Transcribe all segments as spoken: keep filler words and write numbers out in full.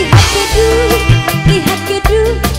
lihat gedung, lihat gedung.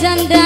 janda